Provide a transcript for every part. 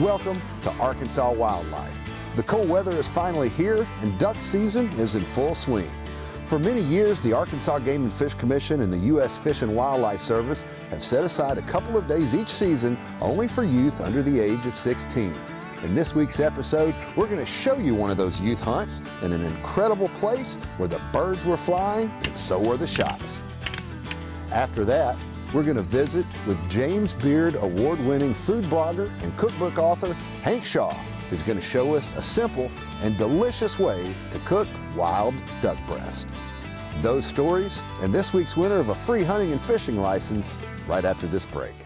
Welcome to Arkansas Wildlife. The cold weather is finally here and duck season is in full swing. For many years, the Arkansas Game and Fish Commission and the U.S. Fish and Wildlife Service have set aside a couple of days each season only for youth under the age of 16. In this week's episode, we're going to show you one of those youth hunts in an incredible place where the birds were flying and so were the shots. After that, we're going to visit with James Beard award-winning food blogger and cookbook author Hank Shaw, who's going to show us a simple and delicious way to cook wild duck breast. Those stories and this week's winner of a free hunting and fishing license right after this break.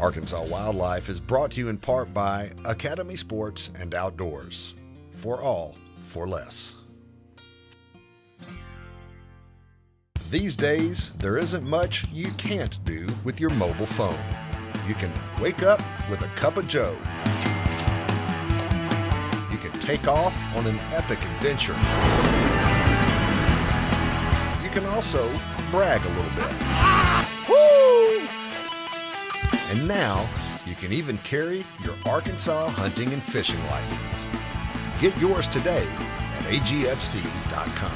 Arkansas Wildlife is brought to you in part by Academy Sports and Outdoors. For all, for less. These days, there isn't much you can't do with your mobile phone. You can wake up with a cup of joe. You can take off on an epic adventure. You can also brag a little bit. Woo! And now, you can even carry your Arkansas hunting and fishing license. Get yours today at agfc.com.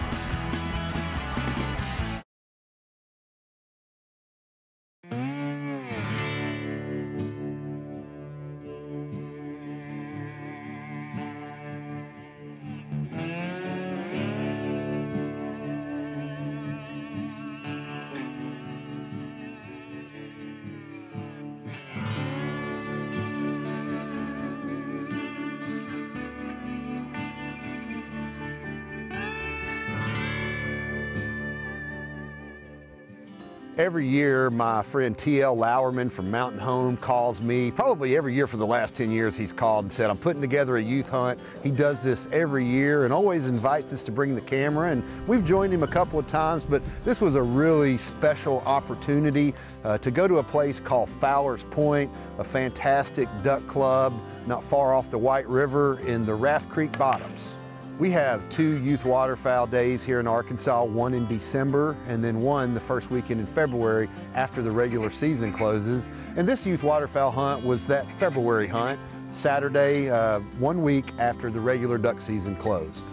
Every year, my friend T.L. Lauerman from Mountain Home calls me. Probably every year for the last 10 years he's called and said, I'm putting together a youth hunt. He does this every year and always invites us to bring the camera. And we've joined him a couple of times, but this was a really special opportunity to go to a place called Fowler's Point, a fantastic duck club not far off the White River in the Raft Creek Bottoms. We have two youth waterfowl days here in Arkansas, one in December and then one the first weekend in February after the regular season closes. And this youth waterfowl hunt was that February hunt, Saturday, 1 week after the regular duck season closed.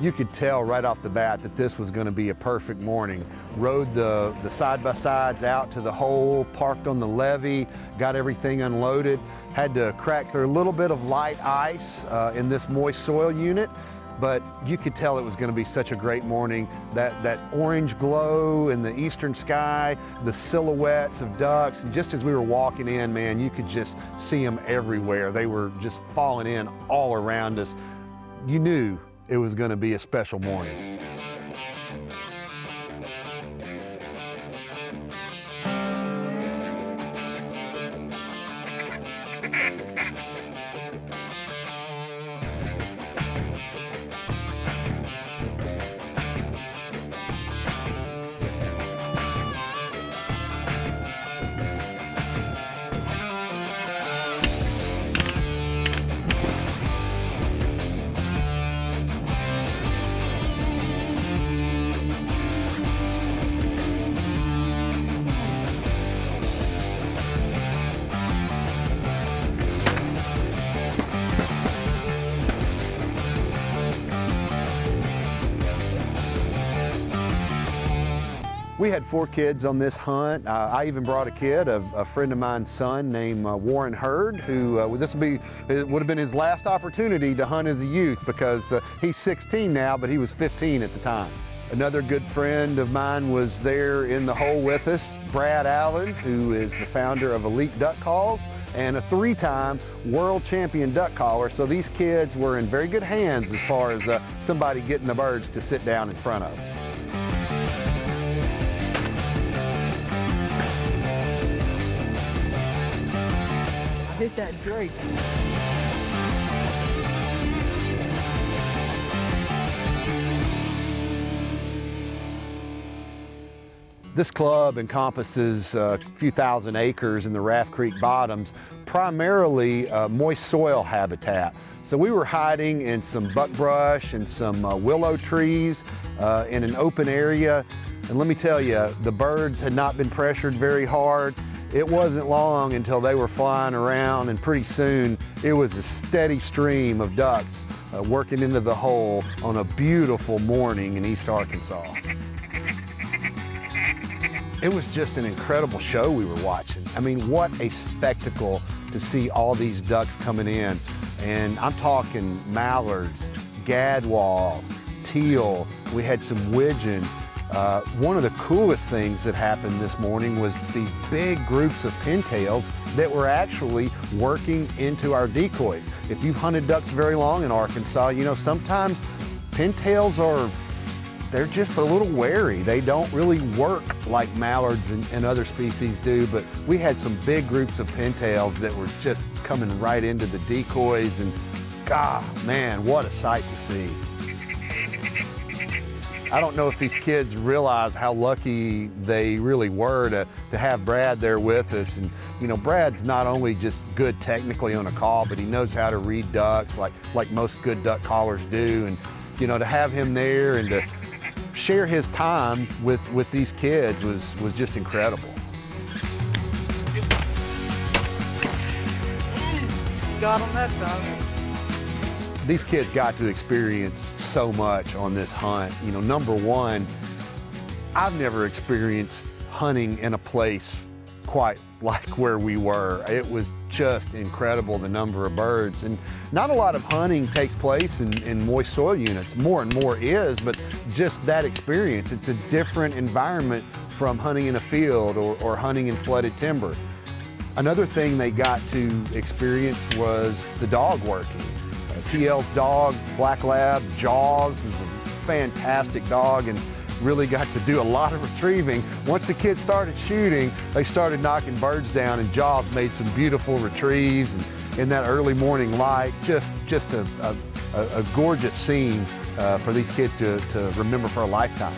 You could tell right off the bat that this was going to be a perfect morning. Rode the side-by-sides out to the hole, parked on the levee, got everything unloaded, had to crack through a little bit of light ice in this moist soil unit, but you could tell it was going to be such a great morning. That orange glow in the eastern sky, the silhouettes of ducks, and just as we were walking in, man, you could just see them everywhere. They were just falling in all around us. You knew it was going to be a special morning. We had four kids on this hunt. I even brought a kid, a friend of mine's son named Warren Hurd, who would have been his last opportunity to hunt as a youth because he's 16 now, but he was 15 at the time. Another good friend of mine was there in the hole with us, Brad Allen, who is the founder of Elite Duck Calls and a three-time world champion duck caller. So these kids were in very good hands as far as somebody getting the birds to sit down in front of. Hit that drake. This club encompasses a few thousand acres in the Raft Creek Bottoms, primarily moist soil habitat. So we were hiding in some buckbrush and some willow trees in an open area. And let me tell you, the birds had not been pressured very hard. It wasn't long until they were flying around, and pretty soon it was a steady stream of ducks working into the hole on a beautiful morning in East Arkansas. It was just an incredible show we were watching. I mean, what a spectacle to see all these ducks coming in. And I'm talking mallards, gadwalls, teal. We had some widgeon. One of the coolest things that happened this morning was these big groups of pintails that were actually working into our decoys. If you've hunted ducks very long in Arkansas, you know sometimes pintails are they're just a little wary. They don't really work like mallards and other species do, but we had some big groups of pintails that were just coming right into the decoys, and God, man, what a sight to see. I don't know if these kids realize how lucky they really were to have Brad there with us. And you know, Brad's not only just good technically on a call, but he knows how to read ducks like most good duck callers do. And you know, to have him there and to share his time with these kids was just incredible. Got him that time. These kids got to experience so much on this hunt. You know, number one, I've never experienced hunting in a place quite like where we were. It was just incredible, the number of birds. And not a lot of hunting takes place in moist soil units. More and more is, but just that experience, it's a different environment from hunting in a field or hunting in flooded timber. Another thing they got to experience was the dog working. T.L.'s dog, Black Lab, Jaws, was a fantastic dog, and really got to do a lot of retrieving. Once the kids started shooting, they started knocking birds down, and Jaws made some beautiful retrieves. And in that early morning light, just a gorgeous scene for these kids to remember for a lifetime.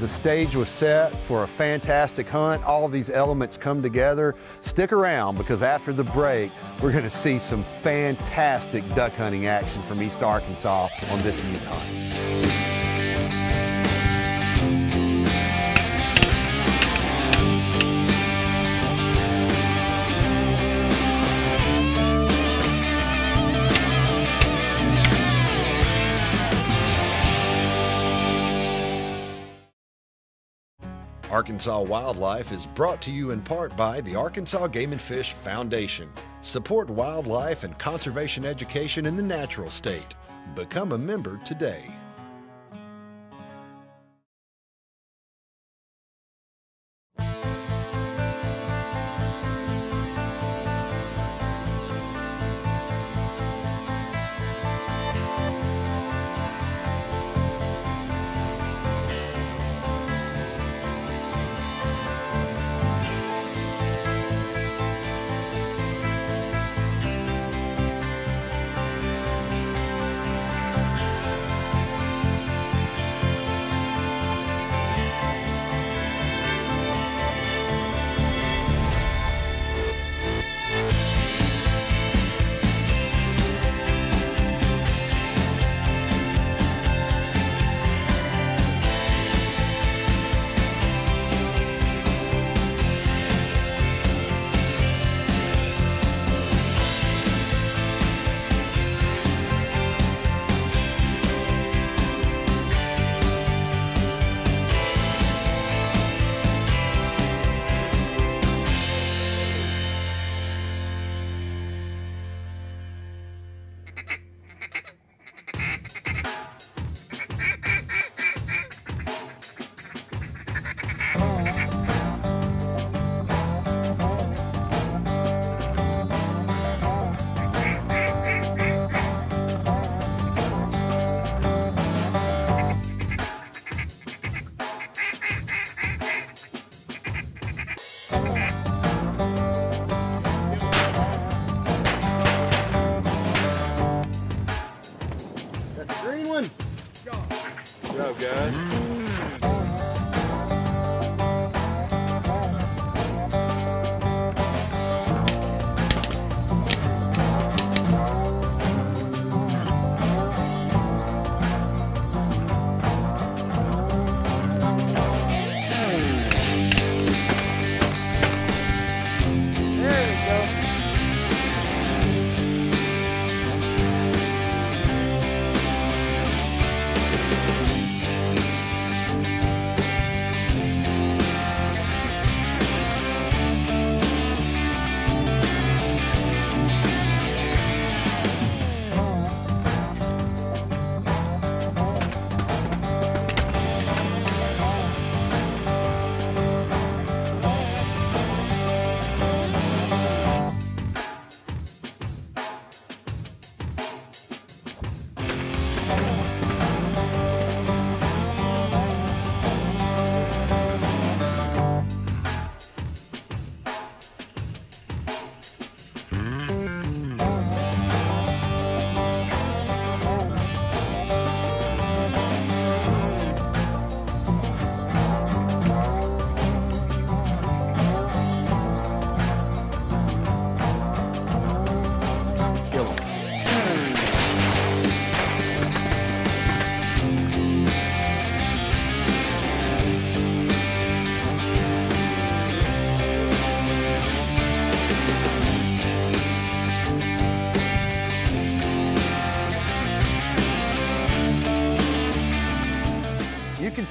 The stage was set for a fantastic hunt. All of these elements come together. Stick around, because after the break, we're going to see some fantastic duck hunting action from East Arkansas on this youth hunt. Arkansas Wildlife is brought to you in part by the Arkansas Game and Fish Foundation. Support wildlife and conservation education in the natural state. Become a member today.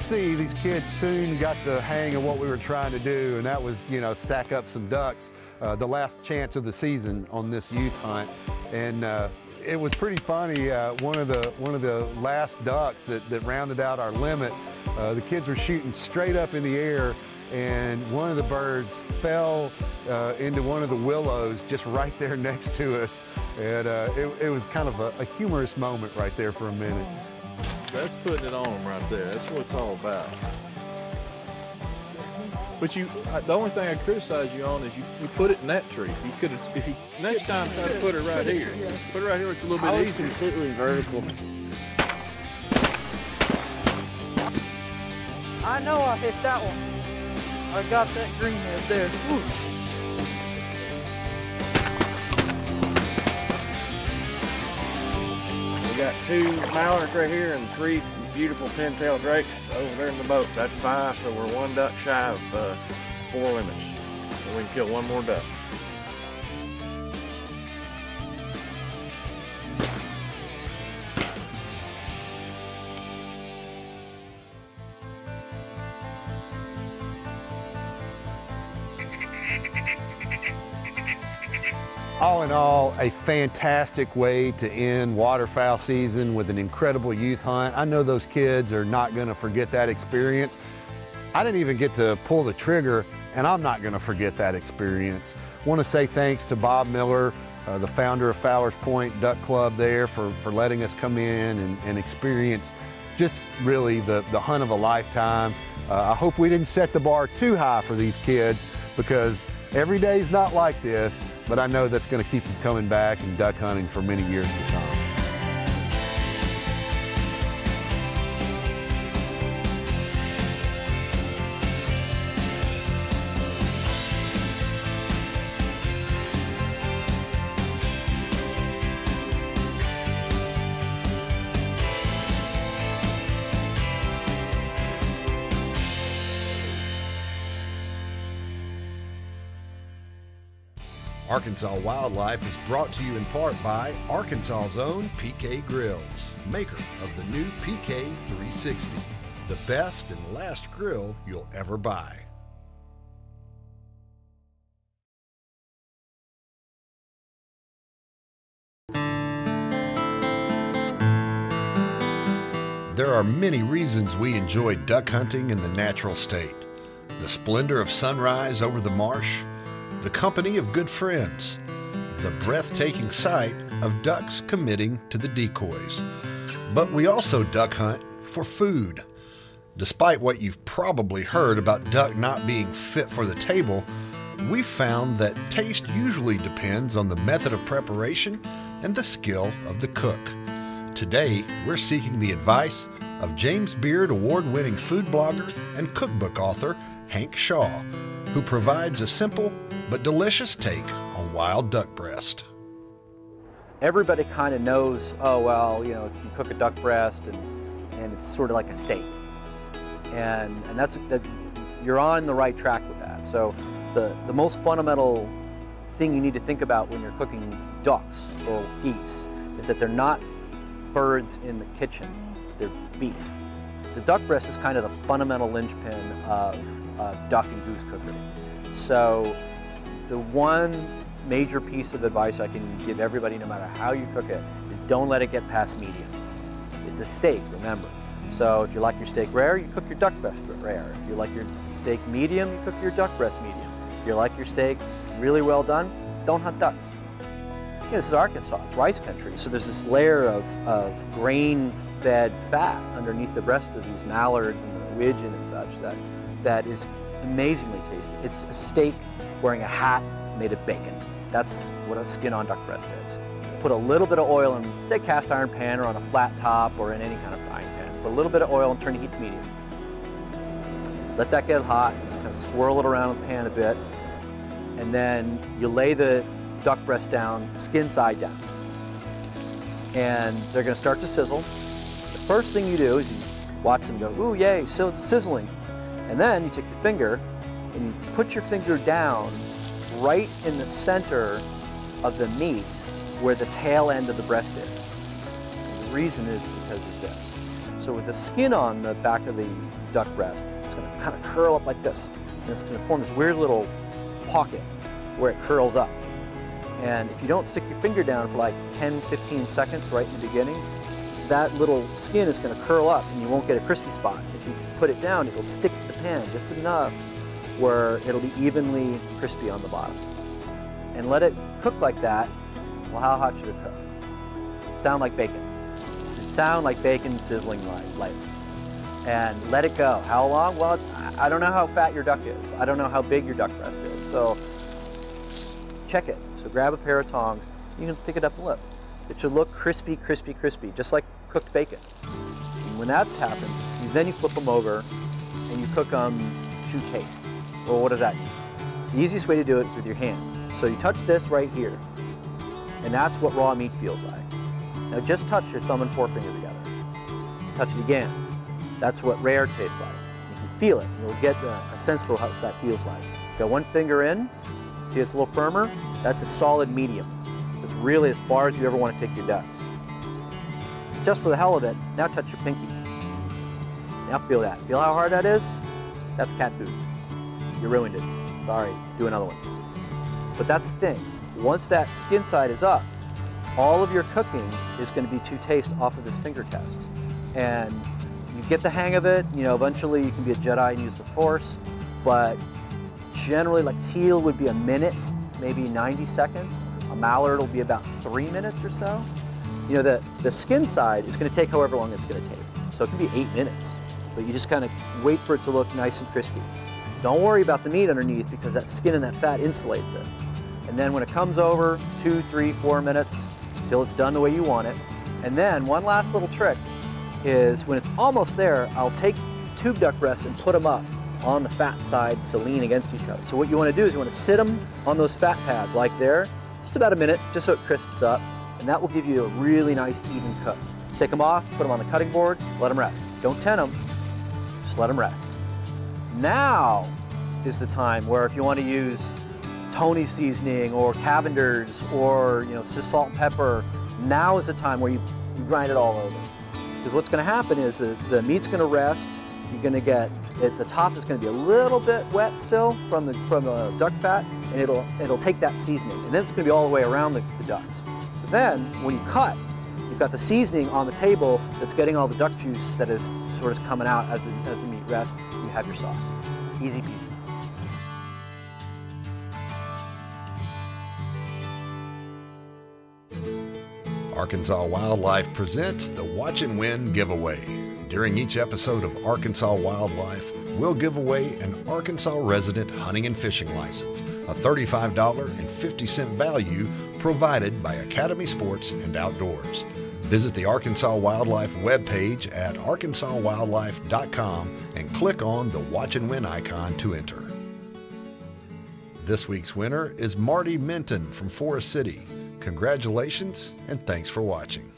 see these kids soon got the hang of what we were trying to do, and that was, you know, stack up some ducks, the last chance of the season on this youth hunt. And it was pretty funny. One of the last ducks that rounded out our limit, the kids were shooting straight up in the air, and one of the birds fell into one of the willows just right there next to us. And it was kind of a humorous moment right there for a minute. That's putting it on them right there. That's what it's all about. But the only thing I criticize you on is you put it in that tree. You could have, if you next time, try to put it right here. Put it right here, it's a little bit easier. It's completely vertical. I know I hit that one. I got that green head there. Ooh. We got 2 mallards right here and 3 beautiful pintail drakes over there in the boat. That's 5, so we're 1 duck shy of 4 limits. So we can kill 1 more duck. All in all, a fantastic way to end waterfowl season with an incredible youth hunt. I know those kids are not going to forget that experience. I didn't even get to pull the trigger, and I'm not going to forget that experience. I want to say thanks to Bob Miller, the founder of Fowler's Point Duck Club there, for letting us come in and experience just really the hunt of a lifetime. I hope we didn't set the bar too high for these kids, because every day's not like this, but I know that's going to keep them coming back and duck hunting for many years to come. Arkansas Wildlife is brought to you in part by Arkansas's own PK Grills, maker of the new PK 360, the best and last grill you'll ever buy. There are many reasons we enjoy duck hunting in the natural state. The splendor of sunrise over the marsh, the company of good friends, the breathtaking sight of ducks committing to the decoys. But we also duck hunt for food. Despite what you've probably heard about duck not being fit for the table, we've found that taste usually depends on the method of preparation and the skill of the cook. Today, we're seeking the advice of James Beard award-winning food blogger and cookbook author Hank Shaw, who provides a simple but delicious take on wild duck breast. Everybody kind of knows, oh, well, you know, it's, you cook a duck breast and it's sort of like a steak. And you're on the right track with that. So the most fundamental thing you need to think about when you're cooking ducks or geese is that they're not birds in the kitchen, they're beef. The duck breast is kind of the fundamental linchpin of duck and goose cookery. So the one major piece of advice I can give everybody, no matter how you cook it, is don't let it get past medium. It's a steak, remember. So if you like your steak rare, you cook your duck breast rare. If you like your steak medium, you cook your duck breast medium. If you like your steak really well done, don't hunt ducks. You know, this is Arkansas, it's rice country. So there's this layer of grain-fed fat underneath the breast of these mallards and the widgeon and such that is amazingly tasty. It's a steak wearing a hat made of bacon. That's what a skin-on duck breast is. Put a little bit of oil in, say, a cast iron pan or on a flat top or in any kind of frying pan. Put a little bit of oil and turn the heat to medium. Let that get hot, just kind of swirl it around in the pan a bit, and then you lay the duck breast down, skin side down. And they're gonna start to sizzle. The first thing you do is you watch them go, ooh, yay, so it's sizzling. And then you take your finger and you put your finger down right in the center of the meat where the tail end of the breast is. And the reason is because of this. So with the skin on the back of the duck breast, it's going to kind of curl up like this. And it's going to form this weird little pocket where it curls up. And if you don't stick your finger down for like 10, 15 seconds right in the beginning, that little skin is going to curl up and you won't get a crispy spot. If you put it down, it'll stick to the pan just enough where it'll be evenly crispy on the bottom. And let it cook like that. Well, how hot should it cook? Sound like bacon. Sound like bacon sizzling lightly. And let it go. How long? Well, I don't know how fat your duck is. I don't know how big your duck breast is. So check it. So grab a pair of tongs. You can pick it up and look. It should look crispy, crispy, crispy, just like cooked bacon. And when that happens, then you flip them over and you cook them to taste. Well, what does that mean? The easiest way to do it is with your hand. So you touch this right here, and that's what raw meat feels like. Now just touch your thumb and forefinger together. Touch it again. That's what rare tastes like. You can feel it. You'll get a sense for how that feels like. Got one finger in. See, it's a little firmer. That's a solid medium. It's really as far as you ever want to take your ducks. Just for the hell of it, now touch your pinky. Now feel that. Feel how hard that is? That's cat food. You ruined it. Sorry. Do another one. But that's the thing. Once that skin side is up, all of your cooking is going to be to taste off of this finger test. And you get the hang of it. You know, eventually you can be a Jedi and use the Force. But generally, like teal would be a minute, maybe 90 seconds. A mallard will be about 3 minutes or so. You know, the skin side is going to take however long it's going to take. So it can be 8 minutes. But you just kind of wait for it to look nice and crispy. Don't worry about the meat underneath because that skin and that fat insulates it. And then when it comes over, 2, 3, 4 minutes till it's done the way you want it. And then one last little trick is when it's almost there, I'll take tube duck breasts and put them up on the fat side to lean against each other. So what you want to do is you want to sit them on those fat pads like there, just about a minute, just so it crisps up. And that will give you a really nice even cook. Take them off, put them on the cutting board, let them rest. Don't tent them. Just let them rest. Now is the time where if you want to use Tony seasoning or Cavenders or salt and pepper, now is the time where you grind it all over. Because what's going to happen is the meat's going to rest. You're going to get at the top is going to be a little bit wet still from the duck fat, and it'll take that seasoning, and then it's going to be all the way around the ducks. So then when you cut, you've got the seasoning on the table that's getting all the duck juice that is sort of coming out as the meat rests. You have your sauce. Easy peasy. Arkansas Wildlife presents the Watch and Win giveaway. During each episode of Arkansas Wildlife, we'll give away an Arkansas resident hunting and fishing license, a $35.50 value provided by Academy Sports and Outdoors. Visit the Arkansas Wildlife webpage at arkansaswildlife.com and click on the Watch and Win icon to enter. This week's winner is Marty Minton from Forest City. Congratulations and thanks for watching.